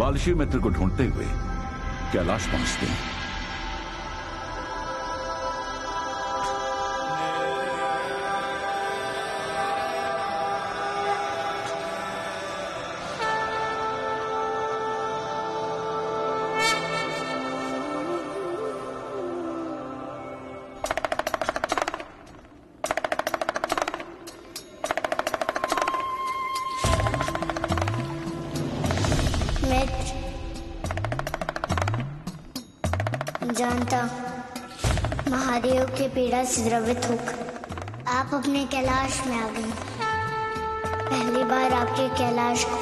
बाल शिव मित्र को ढूंढते हुए कैलाश पहुंचते हैं। महादेव के पीड़ा से द्रवित होकर आप अपने कैलाश में आ गए। पहली बार आपके कैलाश को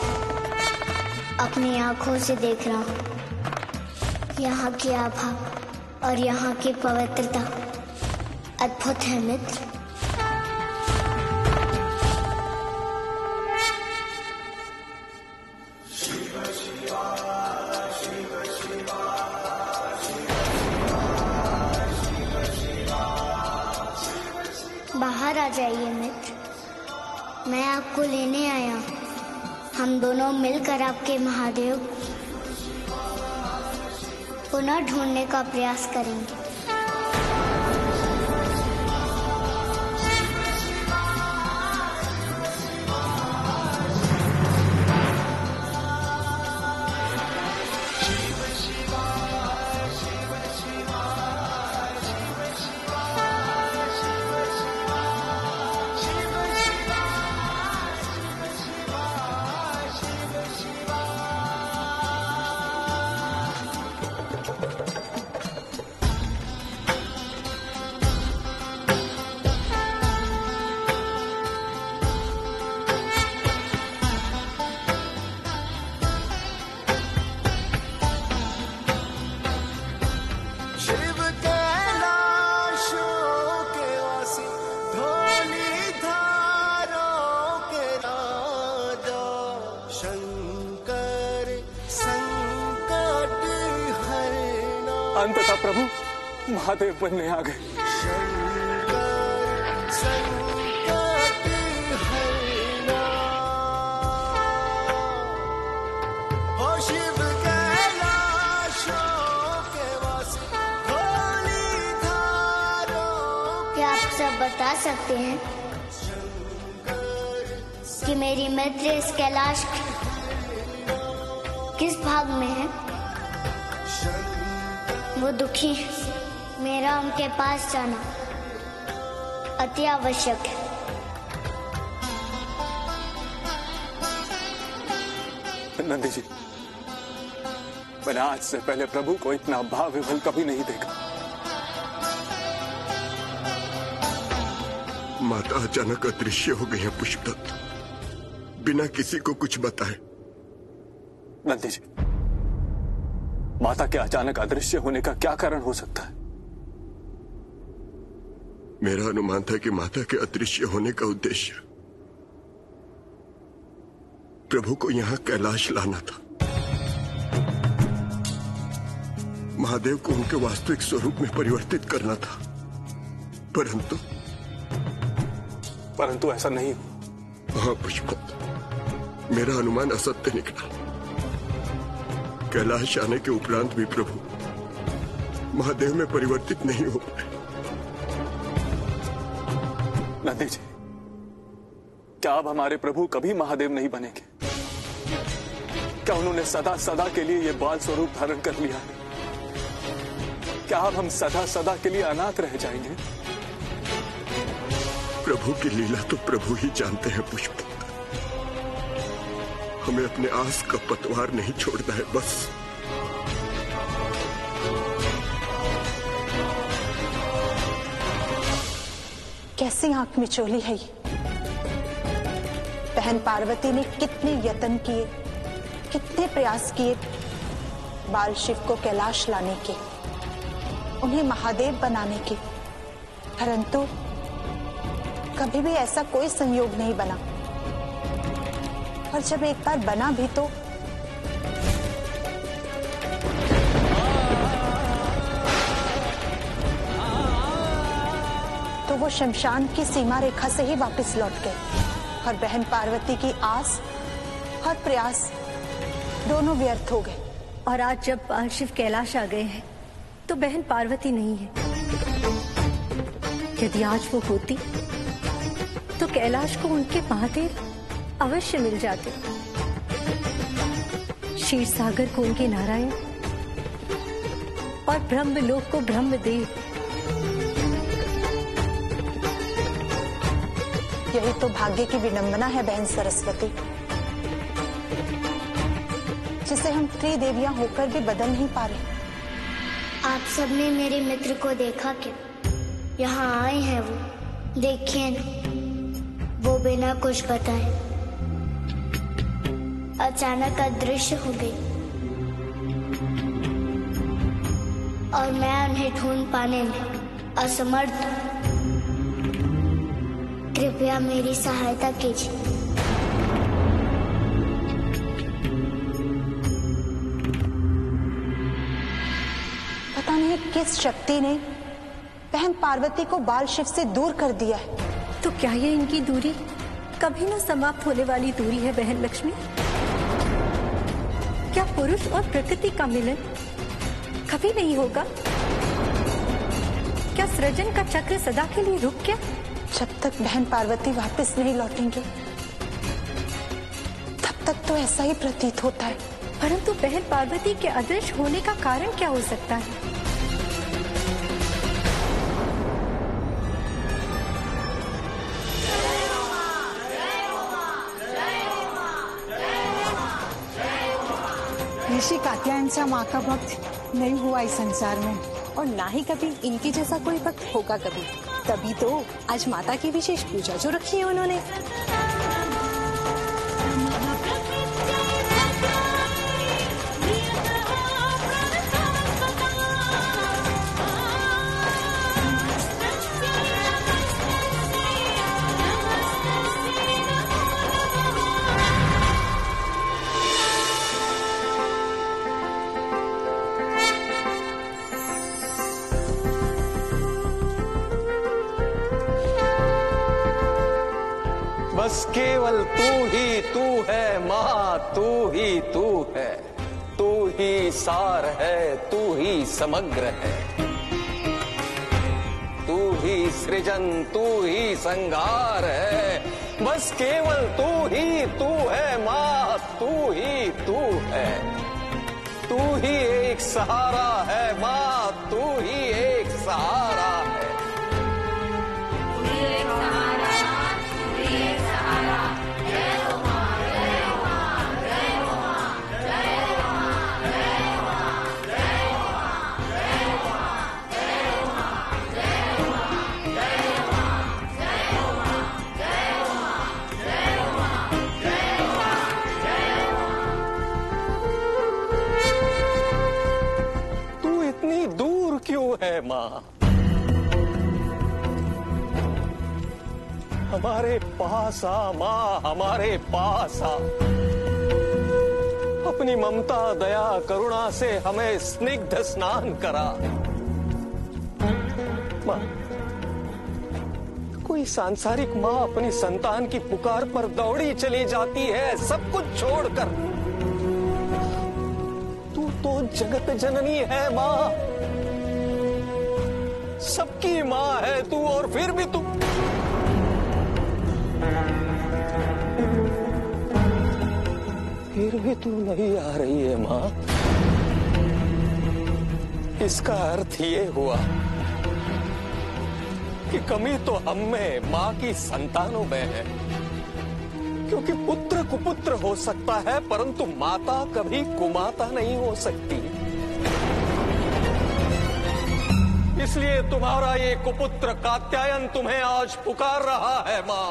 अपनी आंखों से देख रहा हूँ। यहाँ की आभा और यहाँ की पवित्रता अद्भुत है मित्र। आपको लेने आया, हम दोनों मिलकर आपके महादेव पुनः ढूंढने का प्रयास करेंगे। अंततः प्रभु महादेव बनने आ गए। क्या आप सब बता सकते हैं कि मेरी मित्र इस कैलाश किस भाग में है? वो दुखी है, मेरा उनके पास जाना अति आवश्यक है। नंदी जी, मैंने आज से पहले प्रभु को इतना भाव विभल कभी नहीं देखा। माता अचानक अदृश्य हो गई है पुष्पदत्त, बिना किसी को कुछ बताए। नंदी जी, माता के अचानक अदृश्य होने का क्या कारण हो सकता है? मेरा अनुमान था कि माता के अदृश्य होने का उद्देश्य प्रभु को यहां कैलाश लाना था। महादेव को उनके वास्तविक स्वरूप में परिवर्तित करना था, परंतु ऐसा नहीं हुआ। हाँ पुष्पदत्त, मेरा अनुमान असत्य निकला। कैलाश आने के उपरांत भी प्रभु महादेव में परिवर्तित नहीं हो पाए। नंदी जी, क्या अब हमारे प्रभु कभी महादेव नहीं बनेंगे? क्या उन्होंने सदा सदा के लिए ये बाल स्वरूप धारण कर लिया? क्या अब हम सदा सदा के लिए अनाथ रह जाएंगे? प्रभु की लीला तो प्रभु ही जानते हैं पुष्प। हमें अपने आस का पतवार नहीं छोड़ना है बस। कैसी आंख में चोली है ये? बहन पार्वती ने कितने यत्न किए, कितने प्रयास किए बाल शिव को कैलाश लाने के, उन्हें महादेव बनाने के, परंतु कभी भी ऐसा कोई संयोग नहीं बना। और जब एक बार बना भी तो वो शमशान की सीमा रेखा से ही वापस लौट गए। और बहन पार्वती की आस और प्रयास दोनों व्यर्थ हो गए। और आज जब शिव कैलाश आ गए हैं तो बहन पार्वती नहीं है। यदि आज वो होती तो कैलाश को उनके महादेव अवश्य मिल जाते, क्षीर सागर को उनके नारायण और ब्रह्मलोक को ब्रह्मदेव। यही तो भाग्य की विडंबना है बहन सरस्वती, जिसे हम त्रिदेवियां होकर भी बदल नहीं पा रहे। आप सबने मेरे मित्र को देखा क्या? यहाँ आए हैं वो, देखिए ना, वो बिना कुछ बताए अचानक अदृश्य हो गई और मैं उन्हें ढूंढ पाने में असमर्थ। कृपया मेरी सहायता कीजिए। किस शक्ति ने बहन पार्वती को बाल शिव से दूर कर दिया है? तो क्या ये इनकी दूरी कभी ना समाप्त होने वाली दूरी है बहन लक्ष्मी? क्या पुरुष और प्रकृति का मिलन कभी नहीं होगा? क्या सृजन का चक्र सदा के लिए रुक गया? जब तक बहन पार्वती वापस नहीं लौटेंगे तब तक तो ऐसा ही प्रतीत होता है। परंतु बहन पार्वती के अदृश्य होने का कारण क्या हो सकता है? ऋषि कात्यायन सा माँ का भक्त नहीं हुआ इस संसार में, और ना ही कभी इनके जैसा कोई भक्त होगा कभी। तभी तो आज माता की विशेष पूजा जो रखी है उन्होंने। केवल तू है माँ, तू है, तू ही सार है, तू ही समग्र है, तू ही सृजन, तू ही संहार है। बस केवल तू है माँ, तू है, तू ही एक सहारा है माँ, तू ही एक सहारा है। है माँ, हमारे पास आ माँ, हमारे पास आ। अपनी ममता, दया, करुणा से हमें स्निग्ध स्नान करा। माँ, कोई सांसारिक माँ अपनी संतान की पुकार पर दौड़ी चली जाती है सब कुछ छोड़कर। तू तो जगत जननी है माँ, सबकी माँ है तू, और फिर भी तू। फिर भी तू नहीं आ रही है माँ। इसका अर्थ ये हुआ कि कमी तो हम में, माँ की संतानों में है, क्योंकि पुत्र कुपुत्र हो सकता है परंतु माता कभी कुमाता नहीं हो सकती। इसलिए तुम्हारा ये कुपुत्र कात्यायन तुम्हें आज पुकार रहा है माँ।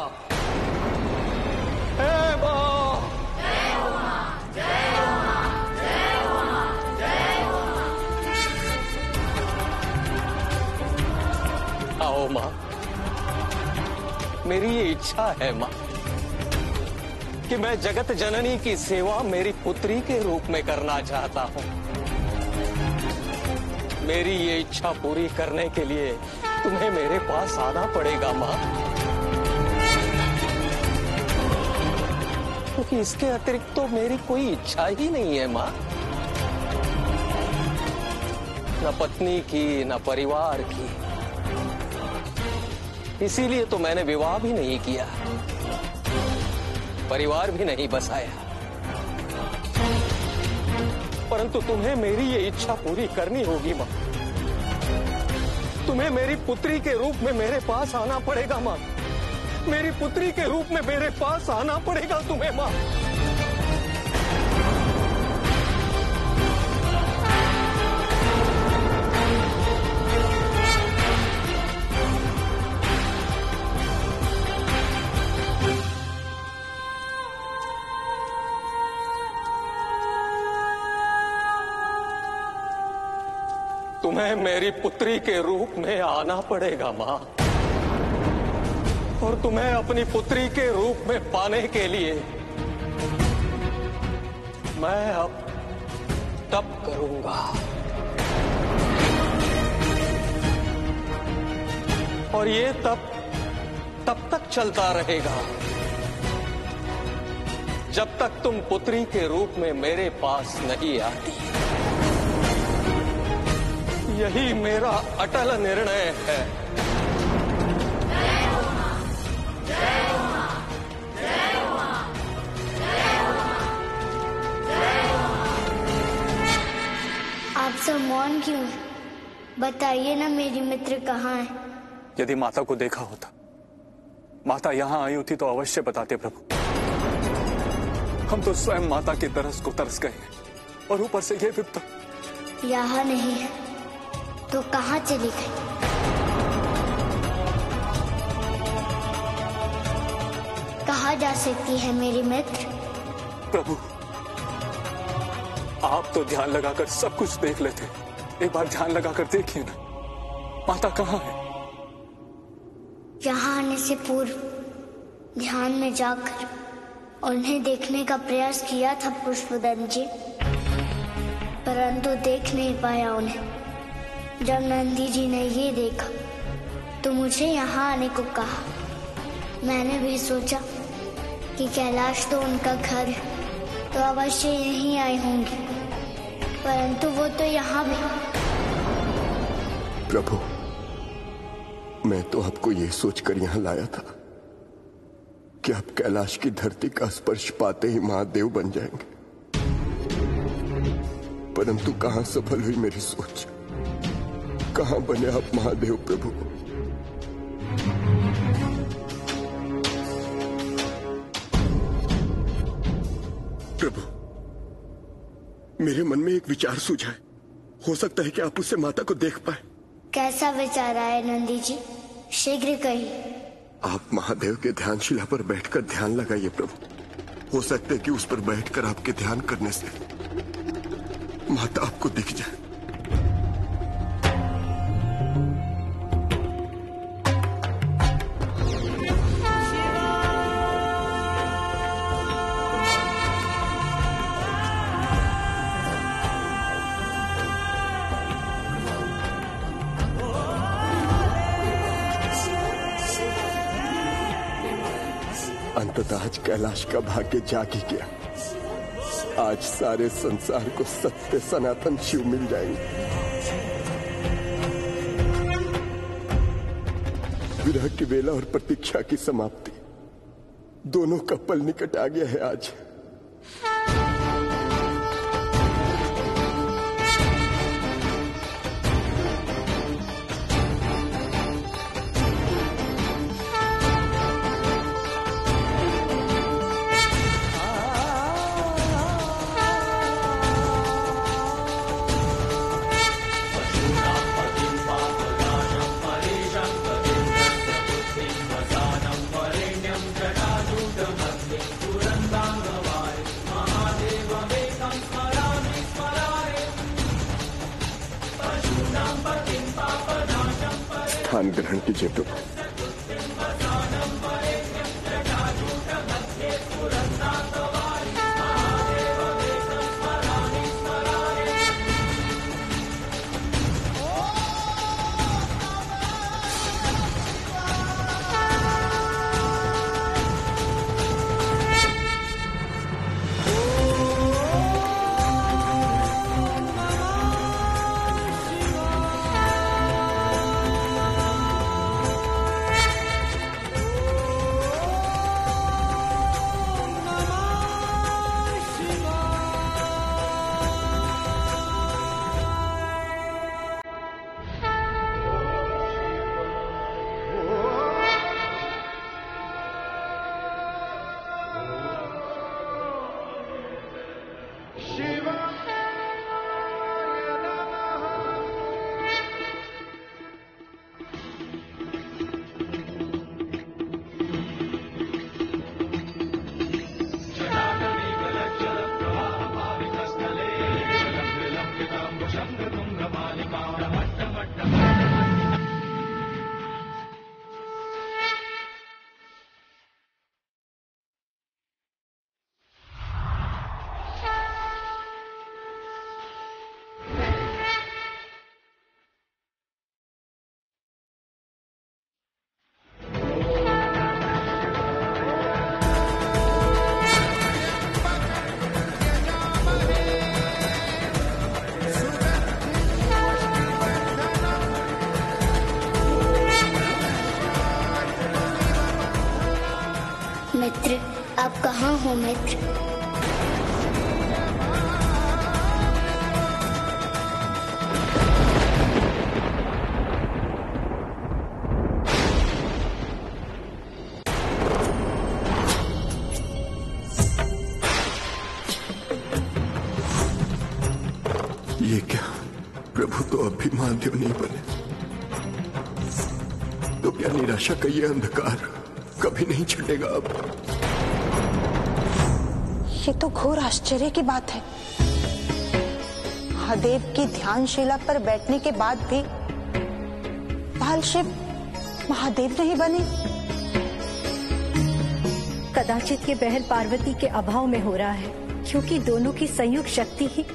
हे माँ, जय हो माँ, जय हो माँ, जय हो माँ, जय हो माँ। आओ माँ, मेरी ये इच्छा है माँ कि मैं जगत जननी की सेवा मेरी पुत्री के रूप में करना चाहता हूँ। मेरी ये इच्छा पूरी करने के लिए तुम्हें मेरे पास आना पड़ेगा माँ। कि इसके अतिरिक्त तो मेरी कोई इच्छा ही नहीं है माँ, न पत्नी की न परिवार की। इसीलिए तो मैंने विवाह भी नहीं किया, परिवार भी नहीं बसाया। परंतु तुम्हें मेरी ये इच्छा पूरी करनी होगी माँ। तुम्हें मेरी पुत्री के रूप में मेरे पास आना पड़ेगा माँ, मेरी पुत्री के रूप में मेरे पास आना पड़ेगा तुम्हें माँ। तुम्हें मेरी पुत्री के रूप में आना पड़ेगा माँ, और तुम्हें अपनी पुत्री के रूप में पाने के लिए मैं अब तप करूंगा, और ये तप तब तक चलता रहेगा जब तक तुम पुत्री के रूप में मेरे पास नहीं आती। यही मेरा अटल निर्णय है। आप सब मौन क्यों? बताइए ना मेरी मित्र कहाँ है? यदि माता को देखा होता, माता यहाँ आई होती तो अवश्य बताते प्रभु। हम तो स्वयं माता की तरस को तरस गए हैं, और ऊपर से ये विपत्ति। यहाँ नहीं है तो कहाँ चली गई? कहाँ जा सकती है मेरी मित्र? प्रभु, आप तो ध्यान लगाकर सब कुछ देख लेते हैं। एक बार ध्यान लगाकर देखिए ना, माता कहाँ है? यहाँ आने से पूर्व ध्यान में जाकर उन्हें देखने का प्रयास किया था पुष्पदन जी, परंतु देख नहीं पाया उन्हें। जब नंदी जी ने ये देखा तो मुझे यहाँ आने को कहा। मैंने भी सोचा कि कैलाश तो उनका घर है, तो अवश्य यहीं आए होंगे, परंतु वो तो यहाँ भी। प्रभु, मैं तो आपको ये सोचकर यहाँ लाया था कि आप कैलाश की धरती का स्पर्श पाते ही महादेव बन जाएंगे, परंतु कहाँ सफल हुई मेरी सोच, कहां बने आप महादेव प्रभु। प्रभु, मेरे मन में एक विचार सूझा है, हो सकता है कि आप उससे माता को देख पाए। कैसा विचार आया नंदी जी? शीघ्र कहिए। आप महादेव के ध्यानशिला पर बैठकर ध्यान लगाइए प्रभु। हो सकता है कि उस पर बैठकर आपके ध्यान करने से माता आपको दिख जाए। आज कैलाश का भाग्य जाग ही गया। आज सारे संसार को सत्य सनातन शिव मिल जाएंगे। विरह की वेला और प्रतीक्षा की समाप्ति दोनों का पल निकट आ गया है। आज स्थान ग्रहण कीजिए प्रभु। मित्र। ये क्या, प्रभु तो अब भी महादेव नहीं बने तो क्या निराशा का ये अंधकार कभी नहीं छूटेगा। अब ये तो घोर आश्चर्य की बात है। महादेव की ध्यानशिला पर बैठने के बाद भी बाल शिव महादेव नहीं बने। कदाचित ये बहन पार्वती के अभाव में हो रहा है, क्योंकि दोनों की संयुक्त शक्ति ही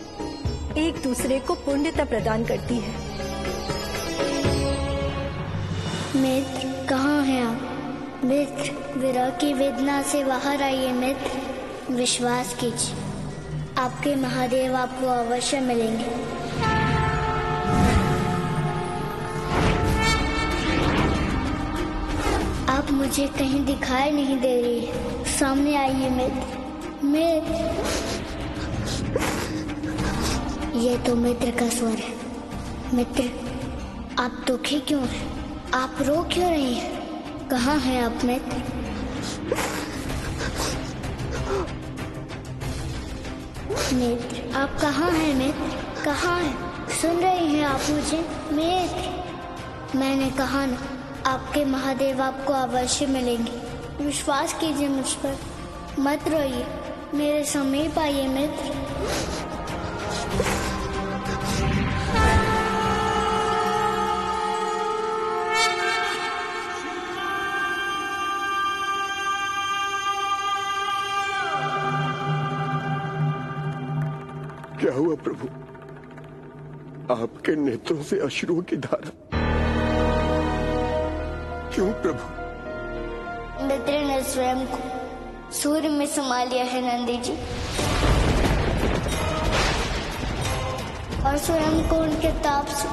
एक दूसरे को पुण्यता प्रदान करती है। मित्र कहाँ हैं आप? मित्र विरह की वेदना से बाहर आइए मित्र। विश्वास कीजिए, आपके महादेव आपको अवश्य मिलेंगे। आप मुझे कहीं दिखाई नहीं दे रही, सामने आइए मित्र। ये तो मित्र का स्वर है। मित्र आप दुखी क्यों हैं? आप रो क्यों रही हैं? कहाँ हैं आप मित्र? मित्र आप कहाँ हैं? मित्र कहाँ हैं? सुन रही हैं आप मुझे? मित्र मैंने कहा ना, आपके महादेव आपको अवश्य मिलेंगे। विश्वास कीजिए मुझ पर, मत रोइए, मेरे समीप आइए मित्र। क्या हुआ प्रभु? आपके नेत्रों से अश्रुओं की धारा क्यों प्रभु? मित्र ने स्वयं को सूर्य में समा लिया है नंदी जी, और स्वयं को उनके ताप से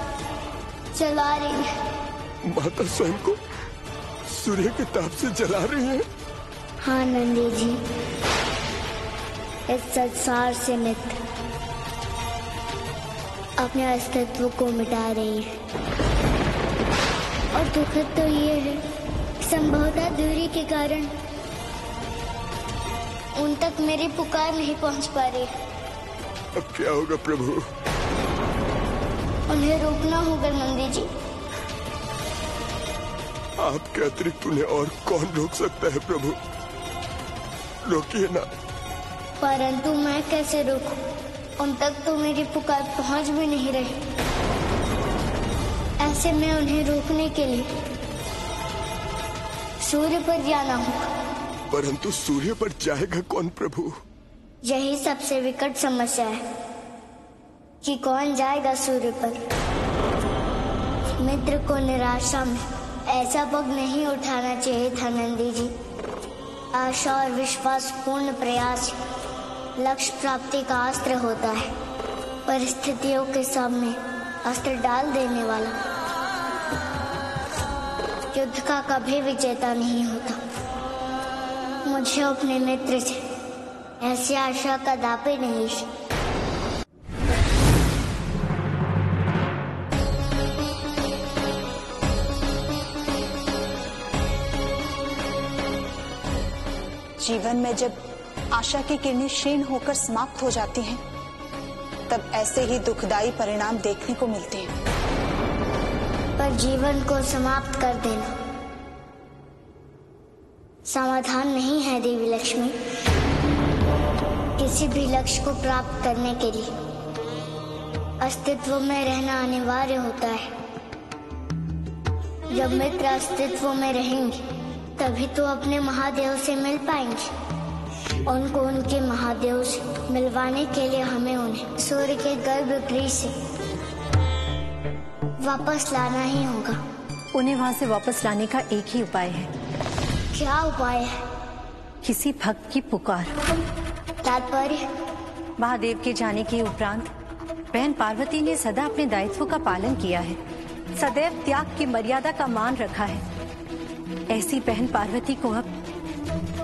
जला रही है। माता स्वयं को सूर्य के ताप से जला रही है? हाँ नंदी जी, इस संसार से मित्र अपने अस्तित्व को मिटा रही है। और दुखद तो ये है, संभवतः दूरी के कारण उन तक मेरी पुकार नहीं पहुंच पा रही। अब क्या होगा प्रभु? उन्हें रोकना होगा नंदी जी। आपके अतिरिक्त उन्हें और कौन रोक सकता है प्रभु? रोकिए ना। परंतु मैं कैसे रोकूं? उन तक तो मेरी पुकार पहुंच भी नहीं रही। ऐसे में उन्हें रोकने के लिए सूर्य पर जाना होगा। परंतु सूर्य पर जाएगा कौन प्रभु? यही सबसे विकट समस्या है कि कौन जाएगा सूर्य पर। मित्र को निराशा में ऐसा पग नहीं उठाना चाहिए था नंदी जी। आशा और विश्वास पूर्ण प्रयास लक्ष्य प्राप्ति का अस्त्र होता है। परिस्थितियों के सामने अस्त्र डाल देने वाला युद्ध का कभी विजेता नहीं होता। मुझे अपने मित्र से ऐसी आशा कदापि नहीं। जीवन में जब आशा की किरणें क्षीण होकर समाप्त हो जाती हैं, तब ऐसे ही दुखदायी परिणाम देखने को मिलते हैं। पर जीवन को समाप्त कर देना समाधान नहीं है देवी लक्ष्मी। किसी भी लक्ष्य को प्राप्त करने के लिए अस्तित्व में रहना अनिवार्य होता है। जब मित्र अस्तित्व में रहेंगे तभी तो अपने महादेव से मिल पाएंगे। उनको उनके महादेव से मिलवाने के लिए हमें उन्हें सूर्य के गर्भगृह से वापस लाना ही होगा। उन्हें वहां से वापस लाने का एक ही उपाय है। क्या उपाय है? किसी भक्त की पुकार। तात्पर्य? महादेव के जाने के उपरांत बहन पार्वती ने सदा अपने दायित्व का पालन किया है, सदैव त्याग की मर्यादा का मान रखा है। ऐसी बहन पार्वती को अब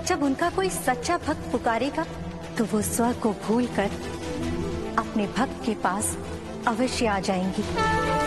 जब उनका कोई सच्चा भक्त पुकारेगा तो वो स्व को भूलकर अपने भक्त के पास अवश्य आ जाएंगी।